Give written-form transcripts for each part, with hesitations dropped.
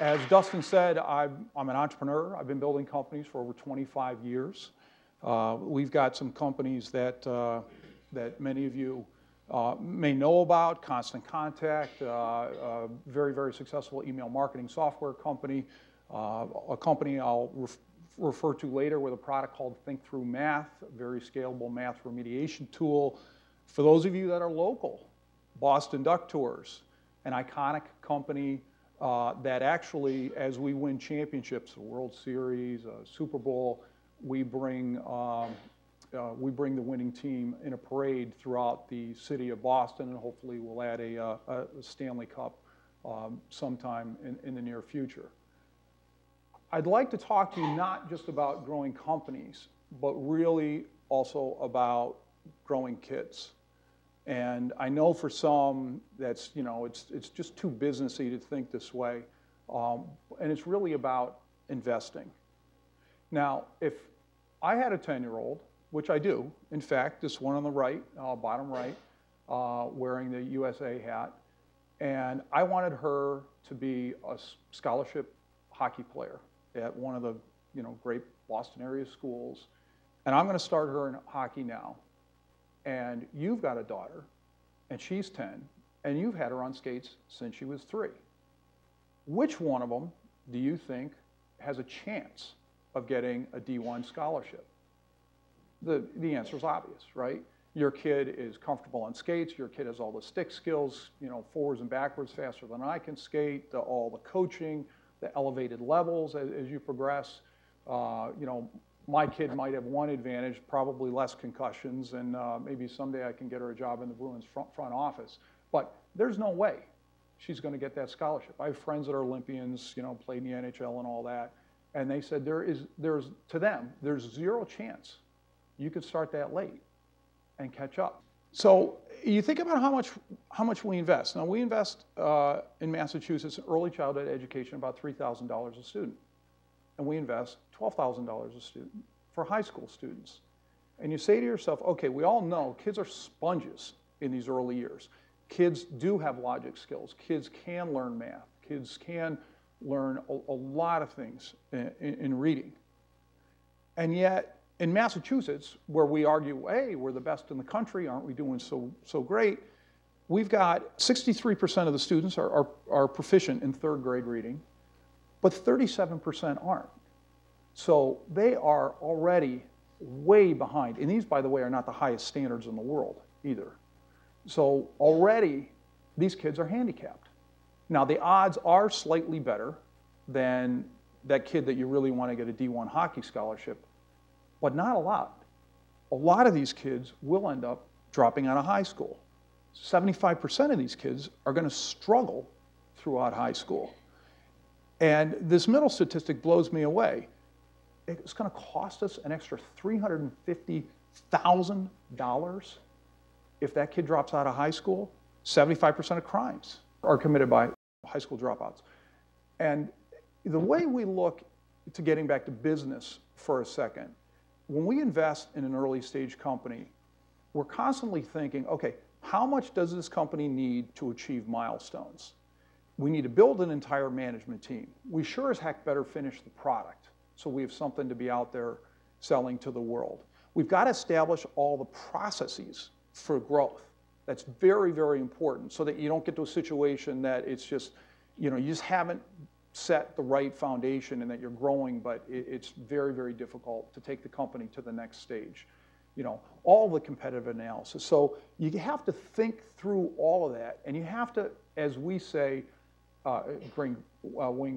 As Dustin said, I'm an entrepreneur. I've been building companies for over 25 years. We've got some companies that, that many of you may know about. Constant Contact, a very, very successful email marketing software company, a company I'll refer to later with a product called Think Through Math, a very scalable math remediation tool. For those of you that are local, Boston Duck Tours, an iconic company that actually, as we win championships, the World Series, Super Bowl, we bring the winning team in a parade throughout the city of Boston, and hopefully we'll add a Stanley Cup sometime in the near future. I'd like to talk to you not just about growing companies, but really also about growing kids. And I know for some that's, you know, it's just too businessy to think this way. And it's really about investing. Now, if I had a 10-year-old, which I do, in fact, this one on the right, bottom right, wearing the USA hat, and I wanted her to be a scholarship hockey player at one of the, you know, great Boston area schools, and I'm going to start her in hockey now. And you've got a daughter, and she's 10, and you've had her on skates since she was 3. Which one of them do you think has a chance of getting a D1 scholarship? The answer is obvious, right? Your kid is comfortable on skates. Your kid has all the stick skills, you know, forwards and backwards faster than I can skate, all the coaching, the elevated levels as you progress. You know, my kid might have one advantage, probably less concussions, and maybe someday I can get her a job in the Bruins front office. But there's no way she's going to get that scholarship. I have friends that are Olympians, you know, played in the NHL and all that, and they said to them, there's zero chance you could start that late and catch up. So you think about how much we invest. Now, we invest in Massachusetts in early childhood education about $3,000 a student. And we invest $12,000 a student for high school students. And you say to yourself, okay, we all know kids are sponges in these early years. Kids do have logic skills. Kids can learn math. Kids can learn a lot of things in reading. And yet, in Massachusetts, where we argue, hey, we're the best in the country, aren't we doing so great? We've got 63% of the students are proficient in third grade reading, but 37% aren't. So they are already way behind. And these, by the way, are not the highest standards in the world either. So already, these kids are handicapped. Now, the odds are slightly better than that kid that you really want to get a D1 hockey scholarship, but not a lot. A lot of these kids will end up dropping out of high school. 75% of these kids are going to struggle throughout high school. And this middle statistic blows me away. It's going to cost us an extra $350,000 if that kid drops out of high school. 75% of crimes are committed by high school dropouts. And the way we look to getting back to business for a second, when we invest in an early stage company, we're constantly thinking, okay, how much does this company need to achieve milestones? We need to build an entire management team. We sure as heck better finish the product so we have something to be out there selling to the world. We've got to establish all the processes for growth. That's very, very important so that you don't get to a situation that it's just, you know, you just haven't set the right foundation and that you're growing, but it's very, very difficult to take the company to the next stage. You know, all the competitive analysis. So you have to think through all of that, and you have to, as we say, Wayne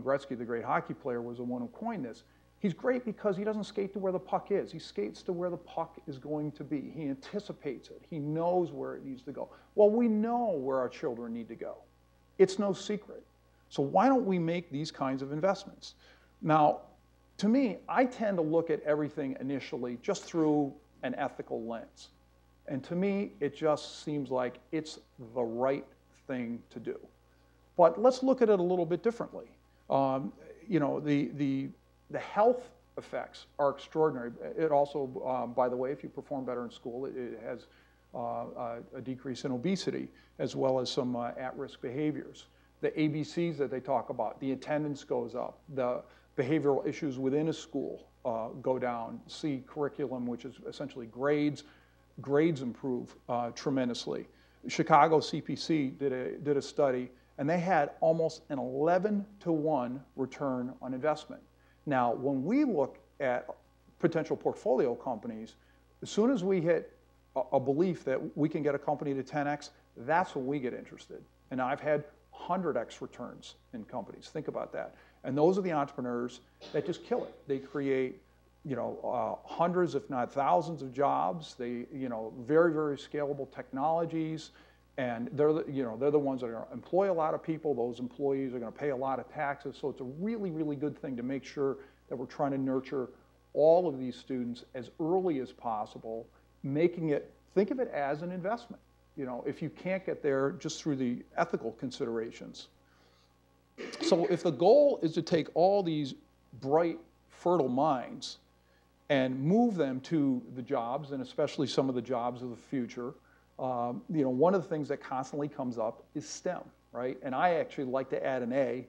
Gretzky, the great hockey player, was the one who coined this. He's great because he doesn't skate to where the puck is. He skates to where the puck is going to be. He anticipates it. He knows where it needs to go. Well, we know where our children need to go. It's no secret. So why don't we make these kinds of investments? Now, to me, I tend to look at everything initially just through an ethical lens. And to me, it just seems like it's the right thing to do. But let's look at it a little bit differently. You know, the health effects are extraordinary. It also, by the way, if you perform better in school, it has a decrease in obesity as well as some at-risk behaviors. the ABCs that they talk about. The attendance goes up. The behavioral issues within a school go down. C, curriculum, which is essentially grades. Grades improve tremendously. Chicago CPC did a study, and they had almost an 11-to-1 return on investment. Now, when we look at potential portfolio companies, as soon as we hit a belief that we can get a company to 10x, that's when we get interested. And I've had 100x returns in companies. Think about that. And those are the entrepreneurs that just kill it. They create, you know, hundreds, if not thousands, of jobs. They, you know, very, very scalable technologies, and they're, you know, they're the ones that are going to employ a lot of people. Those employees are going to pay a lot of taxes. So it's a really, really good thing to make sure that we're trying to nurture all of these students as early as possible, making it, think of it as an investment. You know, if you can't get there just through the ethical considerations. So if the goal is to take all these bright, fertile minds and move them to the jobs, and especially some of the jobs of the future, you know, one of the things that constantly comes up is STEM, right? And I actually like to add an A.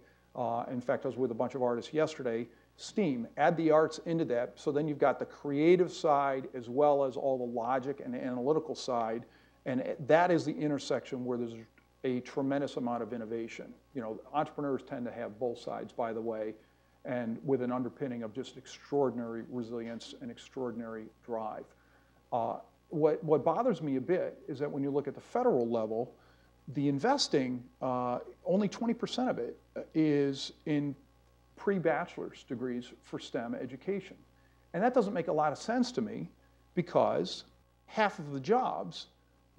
In fact, I was with a bunch of artists yesterday. STEAM, add the arts into that, so then you've got the creative side as well as all the logic and the analytical side, and that is the intersection where there's a tremendous amount of innovation. You know, entrepreneurs tend to have both sides, by the way, and with an underpinning of just extraordinary resilience and extraordinary drive. What bothers me a bit is that when you look at the federal level, the investing, only 20% of it is in pre-bachelor's degrees for STEM education. And that doesn't make a lot of sense to me, because half of the jobs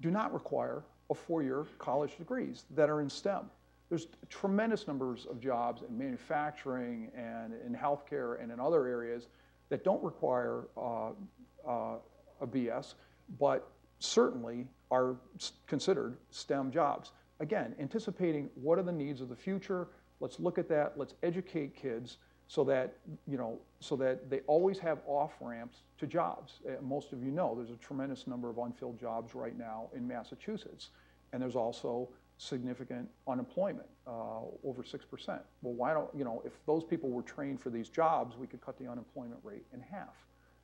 do not require a four-year college degrees that are in STEM. There's tremendous numbers of jobs in manufacturing and in healthcare and in other areas that don't require a BS, but certainly are considered STEM jobs. Again, anticipating what are the needs of the future. Let's look at that. Let's educate kids so that, you know, so that they always have off-ramps to jobs. Most of you know there's a tremendous number of unfilled jobs right now in Massachusetts, and there's also significant unemployment, over 6%. Well, why don't, you know, if those people were trained for these jobs, we could cut the unemployment rate in half.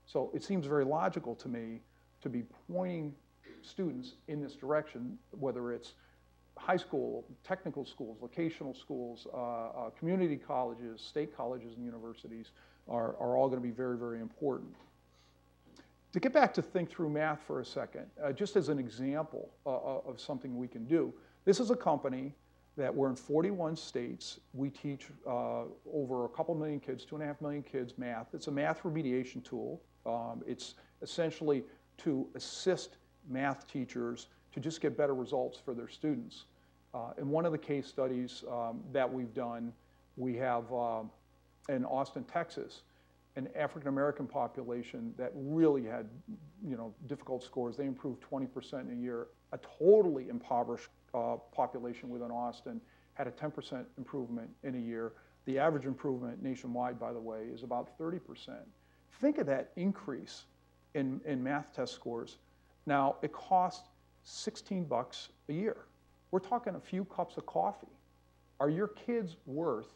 So it seems very logical to me to be pointing students in this direction, whether it's high school, technical schools, vocational schools, community colleges, state colleges and universities are all going to be very, very important. To get back to Think Through Math for a second, just as an example of something we can do, this is a company that we're in 41 states. We teach over a couple million kids, 2.5 million kids, math. It's a math remediation tool. It's essentially to assist math teachers to just get better results for their students. In one of the case studies that we've done, we have in Austin, Texas, an African-American population that really had, you know, difficult scores. They improved 20% in a year. A totally impoverished population within Austin had a 10% improvement in a year. The average improvement nationwide, by the way, is about 30%. Think of that increase in math test scores. Now, it costs $16 a year. We're talking a few cups of coffee. Are your kids worth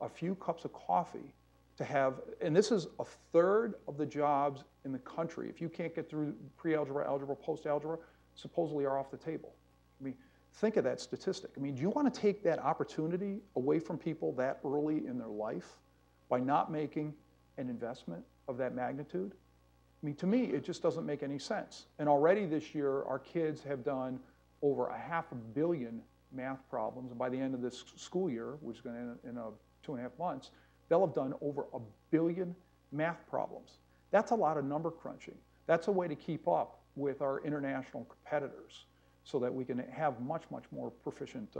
a few cups of coffee to have? And this is a third of the jobs in the country. If you can't get through pre-algebra, algebra, post-algebra, supposedly are off the table. I mean, think of that statistic. I mean, do you want to take that opportunity away from people that early in their life by not making an investment of that magnitude? I mean, to me, it just doesn't make any sense. And already this year, our kids have done over 500 million math problems. And by the end of this school year, which is going to end in 2.5 months, they'll have done over 1 billion math problems. That's a lot of number crunching. That's a way to keep up with our international competitors so that we can have much, much more proficient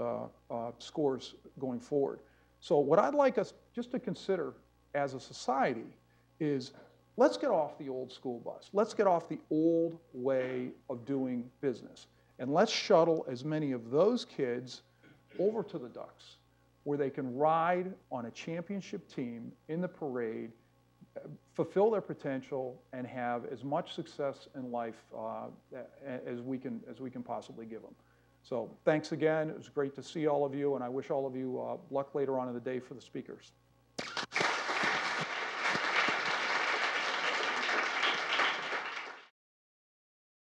scores going forward. So what I'd like us just to consider as a society is, let's get off the old school bus. Let's get off the old way of doing business. And let's shuttle as many of those kids over to the Ducks, where they can ride on a championship team in the parade, fulfill their potential, and have as much success in life as we can possibly give them. So thanks again. It was great to see all of you, and I wish all of you luck later on in the day for the speakers.